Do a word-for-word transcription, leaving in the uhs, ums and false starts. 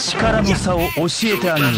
力の差を教えてあげる。